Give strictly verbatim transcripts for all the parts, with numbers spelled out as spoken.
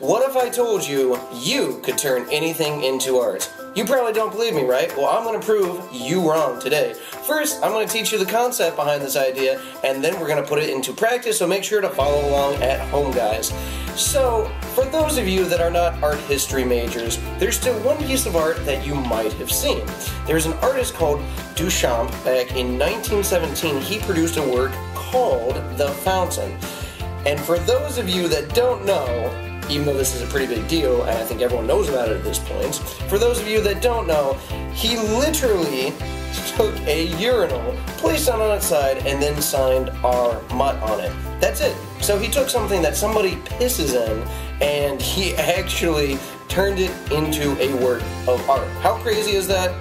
What if I told you you could turn anything into art? You probably don't believe me, right? Well, I'm going to prove you wrong today. First, I'm going to teach you the concept behind this idea, and then we're going to put it into practice, so make sure to follow along at home, guys. So, for those of you that are not art history majors, there's still one piece of art that you might have seen. There's an artist called Duchamp. Back in nineteen seventeen, he produced a work called The Fountain. And for those of you that don't know, even though this is a pretty big deal, and I think everyone knows about it at this point, for those of you that don't know, he literally took a urinal, placed it on its side, and then signed "R. Mutt" on it. That's it. So he took something that somebody pisses in, and he actually turned it into a work of art. How crazy is that?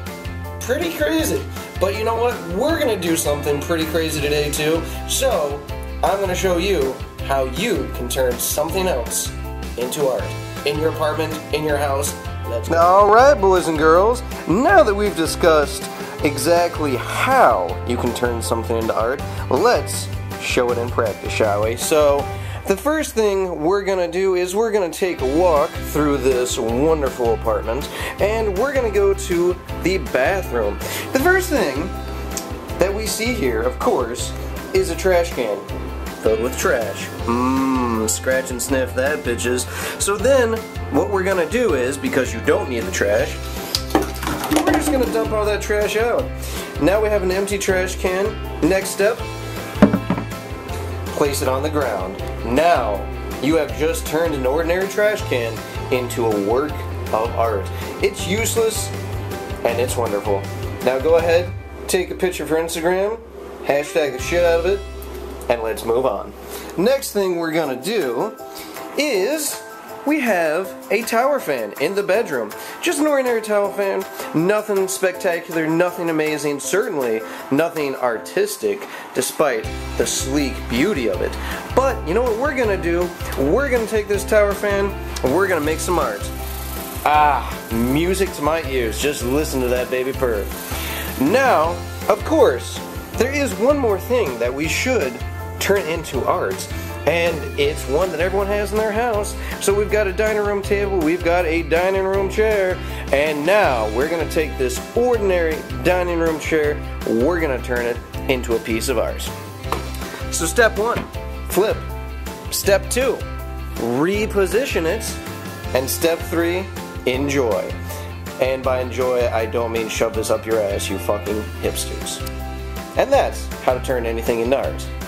Pretty crazy. But you know what? We're going to do something pretty crazy today, too. So I'm going to show you how you can turn something else into art, in your apartment, in your house. Let's go. Alright, boys and girls, now that we've discussed exactly how you can turn something into art, let's show it in practice, shall we? So, the first thing we're gonna do is we're gonna take a walk through this wonderful apartment, and we're gonna go to the bathroom. The first thing that we see here, of course, is a trash can filled with trash. Mmm, scratch and sniff that, bitches. So then, what we're gonna do is, because you don't need the trash, we're just gonna dump all that trash out. Now we have an empty trash can. Next step, place it on the ground. Now, you have just turned an ordinary trash can into a work of art. It's useless, and it's wonderful. Now go ahead, take a picture for Instagram, hashtag the shit out of it, and let's move on. Next thing we're gonna do is we have a tower fan in the bedroom. Just an ordinary tower fan, nothing spectacular, nothing amazing, certainly nothing artistic, despite the sleek beauty of it. But you know what we're gonna do? We're gonna take this tower fan and we're gonna make some art. Ah, music to my ears. Just listen to that baby purr. Now, of course, there is one more thing that we should turn into art, and it's one that everyone has in their house. So we've got a dining room table, we've got a dining room chair, and now we're going to take this ordinary dining room chair, we're going to turn it into a piece of art. So step one, flip. Step two, reposition it. And step three, enjoy. And by enjoy, I don't mean shove this up your ass, you fucking hipsters. And that's how to turn anything into art.